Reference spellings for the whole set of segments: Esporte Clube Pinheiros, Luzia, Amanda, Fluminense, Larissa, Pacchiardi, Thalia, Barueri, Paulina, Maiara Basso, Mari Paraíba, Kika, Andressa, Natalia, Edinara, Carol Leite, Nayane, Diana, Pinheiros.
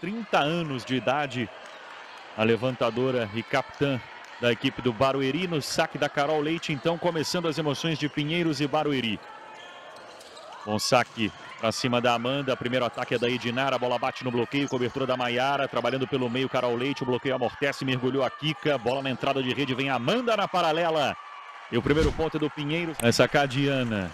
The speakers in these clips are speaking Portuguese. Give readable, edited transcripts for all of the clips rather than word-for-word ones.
30 anos de idade, a levantadora e capitã da equipe do Barueri. No saque da Carol Leite, então, começando as emoções de Pinheiros e Barueri. Bom saque para cima da Amanda. Primeiro ataque é da Edinara. A bola bate no bloqueio. Cobertura da Maiara. Trabalhando pelo meio, Carol Leite. O bloqueio amortece. Mergulhou a Kika. Bola na entrada de rede. Vem Amanda na paralela. E o primeiro ponto é do Pinheiros. Vai sacar a Diana.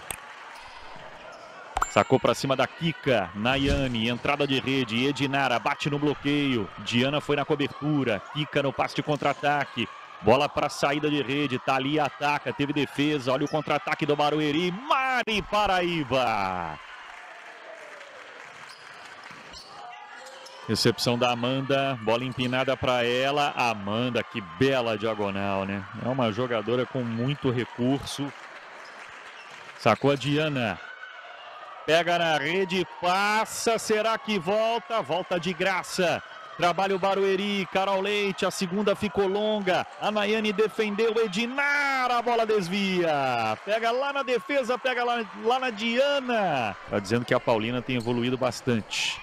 Sacou para cima da Kika. Nayane. Entrada de rede. Edinara bate no bloqueio. Diana foi na cobertura. Kika no passe de contra-ataque. Bola para saída de rede, Thalia ataca, teve defesa, olha o contra-ataque do Barueri, Mari Paraíba. Recepção da Amanda, bola empinada para ela, Amanda, que bela diagonal, né? É uma jogadora com muito recurso. Sacou a Diana, pega na rede, passa, será que volta? Volta de graça. Trabalha o Barueri, Carol Leite, a segunda ficou longa, a Nayane defendeu, Edinara, a bola desvia, pega lá na defesa, pega lá na Diana. Tá dizendo que a Paulina tem evoluído bastante.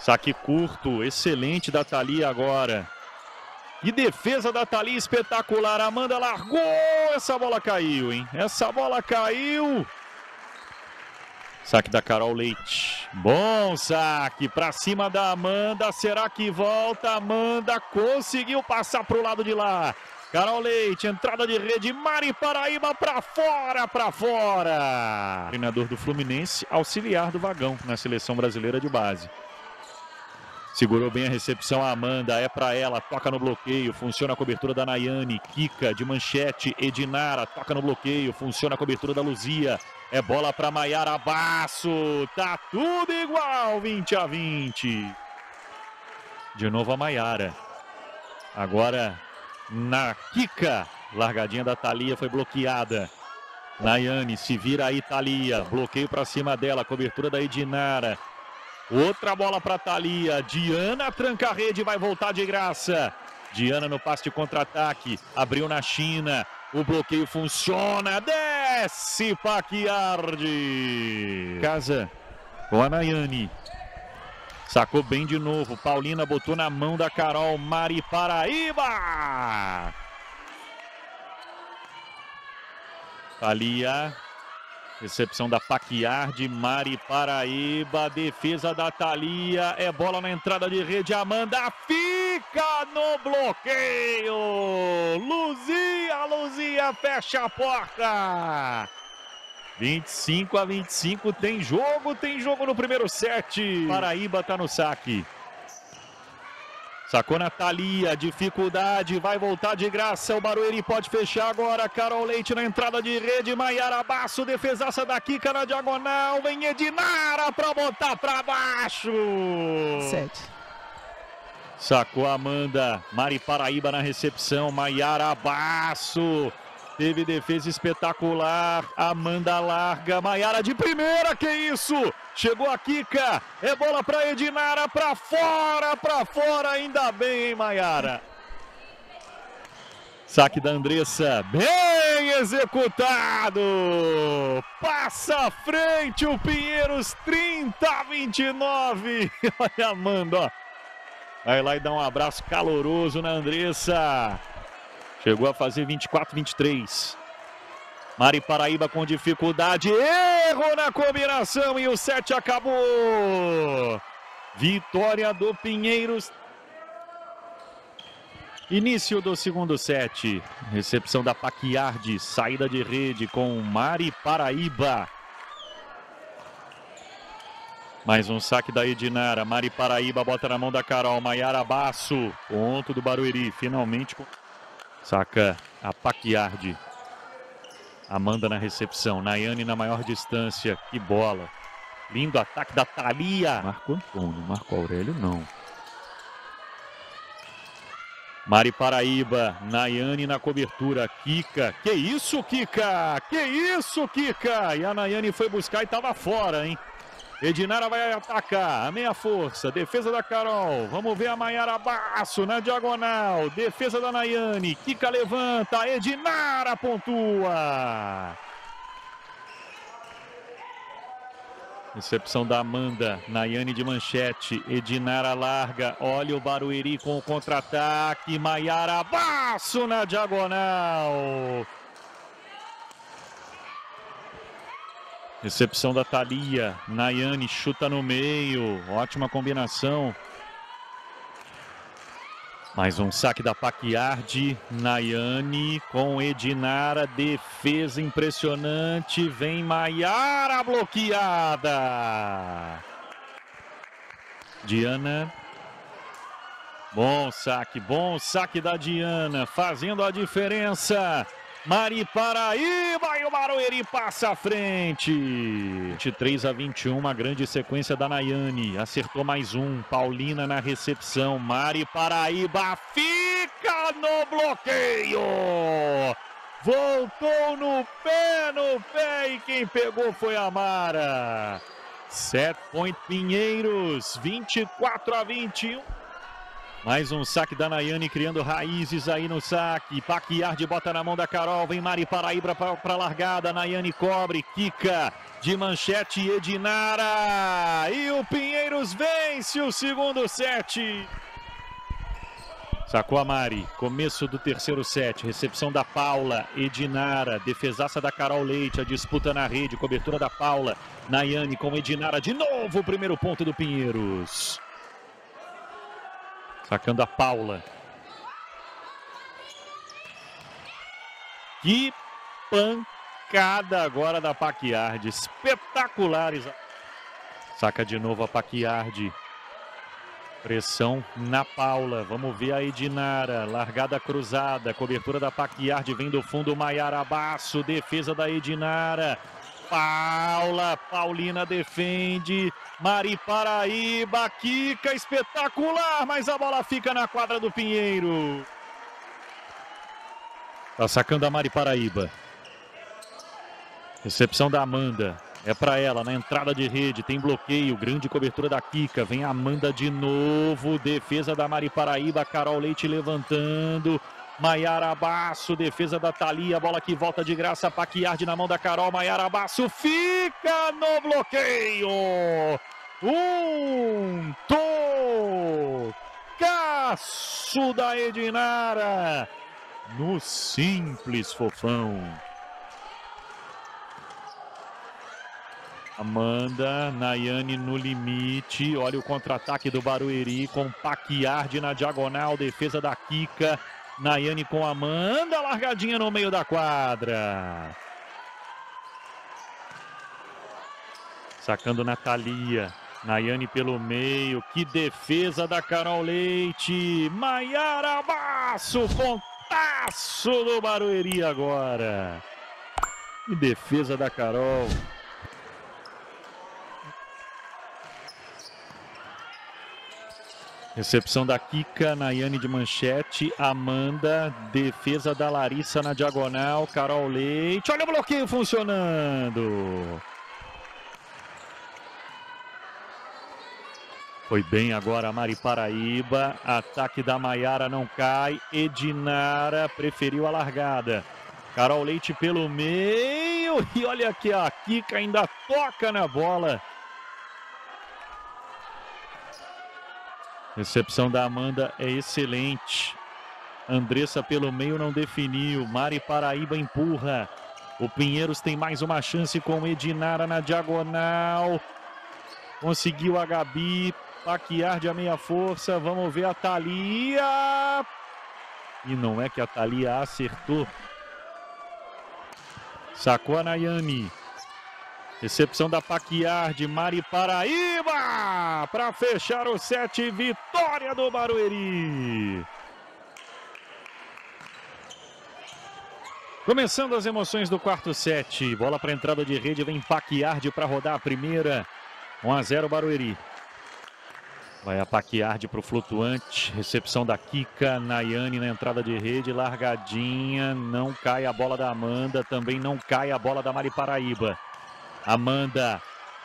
Saque curto, excelente da Thalia agora. E defesa da Thalia espetacular, Amanda largou, essa bola caiu, hein? Essa bola caiu. Saque da Carol Leite, bom saque, para cima da Amanda, será que volta? Amanda conseguiu passar para o lado de lá, Carol Leite, entrada de rede, Mari Paraíba para fora! Treinador do Fluminense, auxiliar do Vagão na Seleção Brasileira de Base. Segurou bem a recepção a Amanda, é para ela, toca no bloqueio, funciona a cobertura da Nayane, Kika de manchete, Edinara, toca no bloqueio, funciona a cobertura da Luzia, é bola para Maiara Basso, tá tudo igual, 20-20. De novo a Maiara, agora na Kika, largadinha da Thalia foi bloqueada. Nayane se vira aí, Thalia, bloqueio para cima dela, cobertura da Edinara. Outra bola para Thalia, Diana tranca a rede, vai voltar de graça. Diana no passe de contra-ataque, abriu na China, o bloqueio funciona, desce Pacchiardi. Casa com a Nayane, sacou bem de novo, Paulina botou na mão da Carol, Mari Paraíba. Thalia. Recepção da Pacchiardi, Mari Paraíba, defesa da Thalia, é bola na entrada de rede, Amanda fica no bloqueio, Luzia fecha a porta, 25-25, tem jogo no primeiro set, Paraíba tá no saque. Sacou na Thalia, dificuldade, vai voltar de graça, o Barueri pode fechar agora, Carol Leite na entrada de rede, Maiara Basso, defesaça da Kika na diagonal, vem Edinara pra botar pra baixo. 7. Sacou a Amanda, Mari Paraíba na recepção, Maiara Basso, teve defesa espetacular, Amanda larga, Maiara de primeira, que isso? Chegou a Kika, é bola para Edinara, para fora, ainda bem, hein, Maiara? Saque da Andressa, bem executado! Passa à frente o Pinheiros, 30-29. Olha a Amanda, ó. Vai lá e dá um abraço caloroso na Andressa. Chegou a fazer 24-23. Mari Paraíba com dificuldade, erro na combinação e o set acabou. Vitória do Pinheiros. Início do segundo set, recepção da Pacchiardi, saída de rede com Mari Paraíba. Mais um saque da Edinara, Mari Paraíba bota na mão da Carol, Maiara Basso, ponto do Barueri, finalmente saca a Pacchiardi. Amanda na recepção, Nayane na maior distância, que bola. Lindo ataque da Thalia. Marco Antônio, Marco Aurélio não. Mari Paraíba, Nayane na cobertura, Kika. Que isso, Kika? Que isso, Kika? E a Nayane foi buscar e tava fora, hein? Edinara vai atacar, a meia força, defesa da Carol, vamos ver a Maiara Basso na diagonal, defesa da Nayane, Kika levanta, Edinara pontua. Recepção da Amanda, Nayane de manchete, Edinara larga, olha o Barueri com o contra-ataque, Maiara Basso na diagonal. Recepção da Thalia, Nayane chuta no meio, ótima combinação. Mais um saque da Pacchiardi, Nayane com Edinara, defesa impressionante, vem Maiara bloqueada. Diana, bom saque da Diana, fazendo a diferença. Mari Paraíba e o Barueri passa à frente. 23-21, uma grande sequência da Nayane. Acertou mais um, Paulina na recepção. Mari Paraíba fica no bloqueio. Voltou no pé e quem pegou foi a Mara. Set point Pinheiros, 24-21. Mais um saque da Nayane criando raízes aí no saque. Pacchiardi bota na mão da Carol. Vem Mari Paraíba para a largada. Nayane cobre. Kika de manchete. Edinara. E o Pinheiros vence o segundo set. Sacou a Mari. Começo do terceiro set. Recepção da Paula. Edinara. Defesaça da Carol Leite. A disputa na rede. Cobertura da Paula. Nayane com Edinara. De novo o primeiro ponto do Pinheiros. Sacando a Paula. Que pancada agora da Pacchiardi. Espetaculares. Saca de novo a Pacchiardi. Pressão na Paula. Vamos ver a Edinara. Largada cruzada. Cobertura da Pacchiardi. Vem do fundo Maiara Basso. Defesa da Edinara. Paula, Paulina defende, Mari Paraíba, Kika, espetacular, mas a bola fica na quadra do Pinheiro. Tá sacando a Mari Paraíba. Recepção da Amanda, é pra ela, na entrada de rede, tem bloqueio, grande cobertura da Kika, vem a Amanda de novo, defesa da Mari Paraíba, Carol Leite levantando. Maiara Basso, defesa da Thalia, bola que volta de graça, Pacchiardi na mão da Carol, Maiara Basso fica no bloqueio. Um tocaço da Edinara, no simples fofão. Amanda, Nayane no limite, olha o contra-ataque do Barueri com Pacchiardi na diagonal, defesa da Kika. Nayane com Amanda, largadinha no meio da quadra. Sacando Natalia. Nayane pelo meio. Que defesa da Carol Leite. Maiara Basso, pontaço do Barueri agora. Que defesa da Carol. Recepção da Kika, Nayane de manchete, Amanda, defesa da Larissa na diagonal, Carol Leite, olha o bloqueio funcionando. Foi bem agora a Mari Paraíba, ataque da Maiara não cai, Edinara preferiu a largada. Carol Leite pelo meio e olha aqui, a Kika ainda toca na bola. Recepção da Amanda é excelente. Andressa pelo meio não definiu. Mari Paraíba empurra. O Pinheiros tem mais uma chance com Edinara na diagonal. Conseguiu a Gabi. Pacchiardi a meia força. Vamos ver a Thalia. E não é que a Thalia acertou. Sacou a Nayane. Recepção da Pacchiardi, Mari Paraíba, para fechar o set, vitória do Barueri. Começando as emoções do quarto set, bola para entrada de rede, vem Pacchiardi para rodar a primeira, 1-0 Barueri. Vai a Pacchiardi para o flutuante, recepção da Kika, Nayane na entrada de rede, largadinha, não cai a bola da Amanda, também não cai a bola da Mari Paraíba. Amanda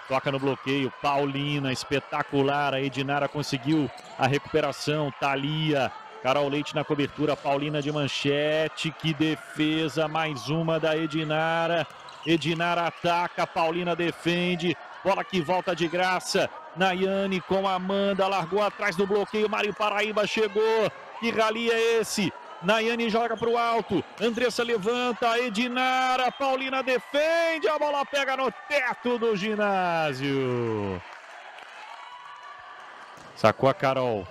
toca no bloqueio, Paulina, espetacular, a Edinara conseguiu a recuperação, Thalia, Carol Leite na cobertura, Paulina de manchete, que defesa, mais uma da Edinara, Edinara ataca, Paulina defende, Bola que volta de graça. Nayane com a Amanda. Largou atrás do bloqueio. Mari Paraíba chegou. Que rali é esse? Nayane joga para o alto. Andressa levanta. Edinara. Paulina defende. A bola pega no teto do ginásio. Sacou a Carol.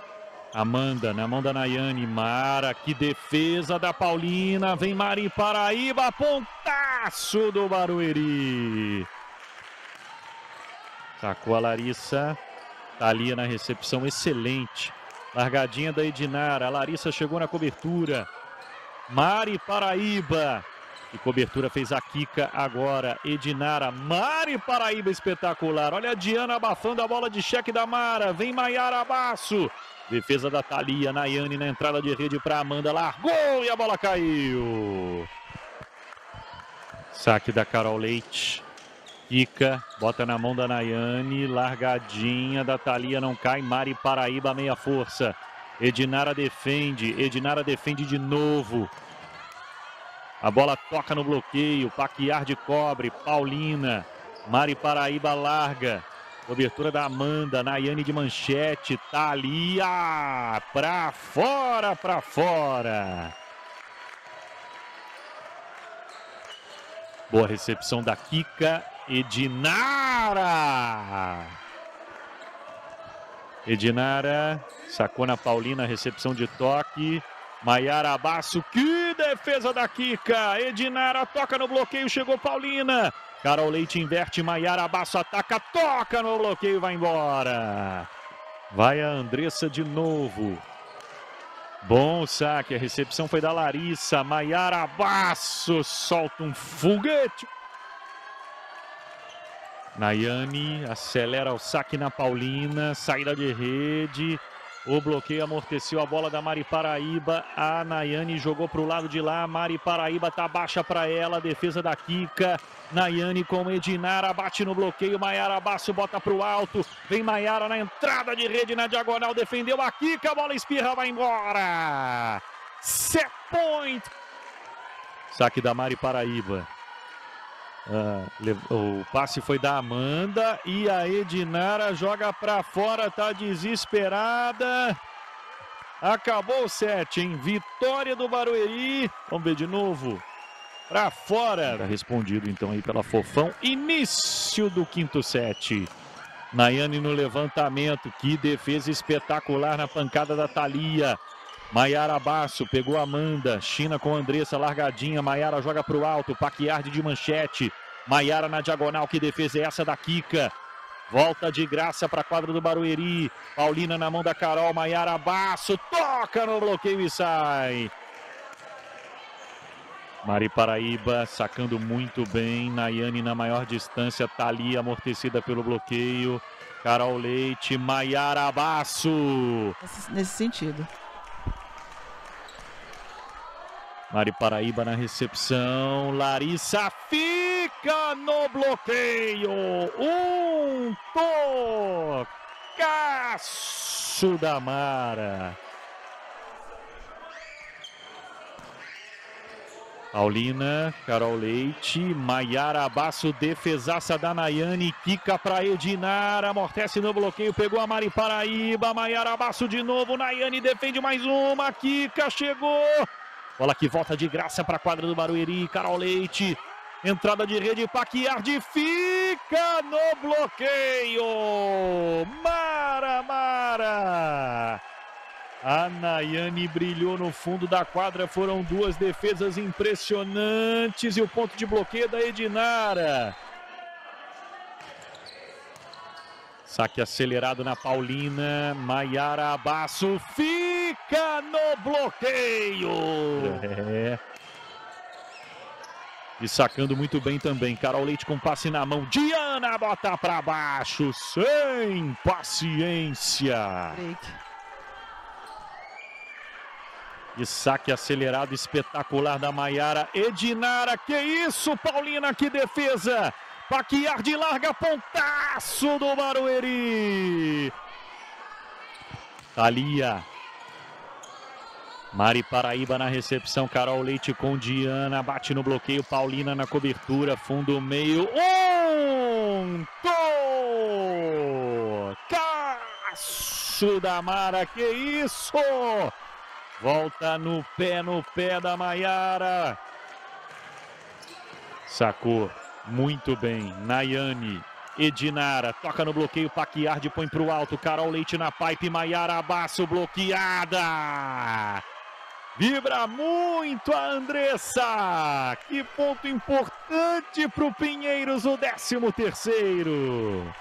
Amanda na mão da Nayane. Mara. Que defesa da Paulina. Vem Mari Paraíba. Pontaço do Barueri. Sacou a Larissa. Thalia na recepção. Excelente. Largadinha da Edinara. A Larissa chegou na cobertura. Mari Paraíba. E cobertura fez a Kika agora. Edinara. Mari Paraíba espetacular. Olha a Diana abafando a bola de cheque da Mara. Vem Maiara Basso. Defesa da Thalia. Nayane na entrada de rede para Amanda. Largou e a bola caiu. Saque da Carol Leite. Kika, bota na mão da Nayane, largadinha da Thalia, não cai, Mari Paraíba, meia força, Edinara defende de novo, a bola toca no bloqueio, Pacchiardi cobre, Paulina, Mari Paraíba larga, cobertura da Amanda, Nayane de manchete, Thalia, pra fora, pra fora. Boa recepção da Kika, Edinara! Edinara, sacou na Paulina, recepção de toque, Maiara Basso, que defesa da Kika! Edinara toca no bloqueio, chegou Paulina, Carol Leite inverte, Maiara Basso ataca, toca no bloqueio, vai embora! Vai a Andressa de novo. Bom saque, a recepção foi da Larissa, Maiara Basso solta um foguete. Nayane acelera o saque na Paulina, saída de rede, o bloqueio amorteceu a bola da Mari Paraíba, a Nayane jogou para o lado de lá, Mari Paraíba tá baixa para ela, a defesa da Kika, Nayane com Edinara, bate no bloqueio, Maiara Basso bota para o alto, vem Maiara na entrada de rede, na diagonal, defendeu a Kika, a bola espirra, vai embora! Set point! Saque da Mari Paraíba. O passe foi da Amanda e a Edinara joga para fora, tá desesperada. Acabou o set, hein? Vitória do Barueri. Vamos ver de novo. Para fora. Tá respondido então aí pela Fofão. Início do quinto set. Nayane no levantamento. Que defesa espetacular na pancada da Thalia. Maiara Basso pegou Amanda, China com Andressa, largadinha, Maiara joga para o alto, Pacchiardi de manchete, Maiara na diagonal, que defesa é essa da Kika? Volta de graça para a quadra do Barueri, Paulina na mão da Carol, Maiara Basso, toca no bloqueio e sai. Mari Paraíba sacando muito bem, Nayane na maior distância, Thalia amortecida pelo bloqueio, Carol Leite, Maiara Basso. Nesse sentido. Mari Paraíba na recepção, Larissa fica no bloqueio, um tocaço da Mara. Paulina, Carol Leite, Maiara Basso, defesaça da Nayane, Kika para Edinara, amortece no bloqueio, pegou a Mari Paraíba, Maiara Basso de novo, Nayane defende mais uma, Kika chegou. Bola que volta de graça para a quadra do Barueri, Carol Leite, entrada de rede, Pacchiardi fica no bloqueio, Mara, a Nayane brilhou no fundo da quadra, foram duas defesas impressionantes e o ponto de bloqueio da Edinara. Saque acelerado na Paulina, Maiara Basso fica no bloqueio. E sacando muito bem também, Carol Leite com passe na mão, Diana bota para baixo, sem paciência. E saque acelerado espetacular da Maiara, Edinara, que isso Paulina, que defesa. Pacchiardi larga, pontaço do Barueri. Thalia. Mari Paraíba na recepção, Carol Leite com Diana, bate no bloqueio, Paulina na cobertura, fundo meio, um, gol! Baixo da Mara, que isso! Volta no pé da Maiara. Sacou muito bem, Nayane. Edinara, toca no bloqueio, Pacchiardi põe pro alto, Carol Leite na pipe, Maiara Basso bloqueada. Vibra muito a Andressa, que ponto importante pro Pinheiros, o 13º.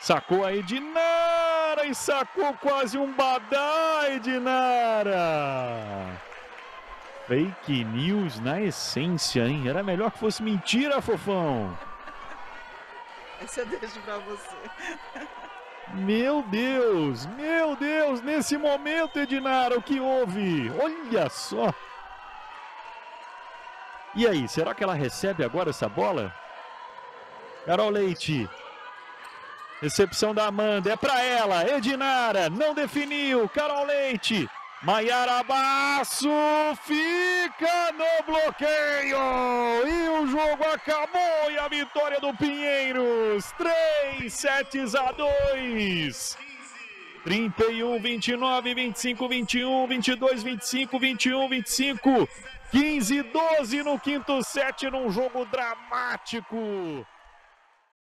Sacou a Edinara e sacou quase um badá, Edinara. Fake news na essência, hein? Era melhor que fosse mentira, fofão. Essa eu deixo pra você. Meu Deus, nesse momento, Edinara, o que houve? Olha só. E aí, será que ela recebe agora essa bola? Carol Leite. Recepção da Amanda, é pra ela. Edinara, não definiu. Carol Leite. Maiara Basso fica no bloqueio e o jogo acabou e a vitória do Pinheiros, 3 sets a 2, 31, 29, 25, 21, 22, 25, 21, 25, 15, 12 no 5º set num jogo dramático.